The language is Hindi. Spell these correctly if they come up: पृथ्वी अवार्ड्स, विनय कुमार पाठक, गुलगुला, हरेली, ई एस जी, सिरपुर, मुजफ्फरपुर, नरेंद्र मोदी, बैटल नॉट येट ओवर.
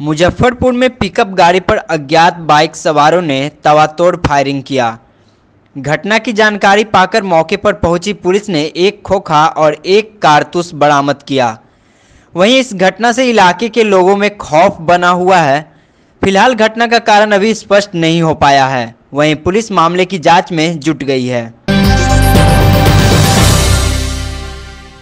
मुजफ्फरपुर में पिकअप गाड़ी पर अज्ञात बाइक सवारों ने ताबड़तोड़ फायरिंग किया। घटना की जानकारी पाकर मौके पर पहुंची पुलिस ने एक खोखा और एक कारतूस बरामद किया। वहीं इस घटना से इलाके के लोगों में खौफ बना हुआ है। फिलहाल घटना का कारण अभी स्पष्ट नहीं हो पाया है। वहीं पुलिस मामले की जांच में जुट गई है।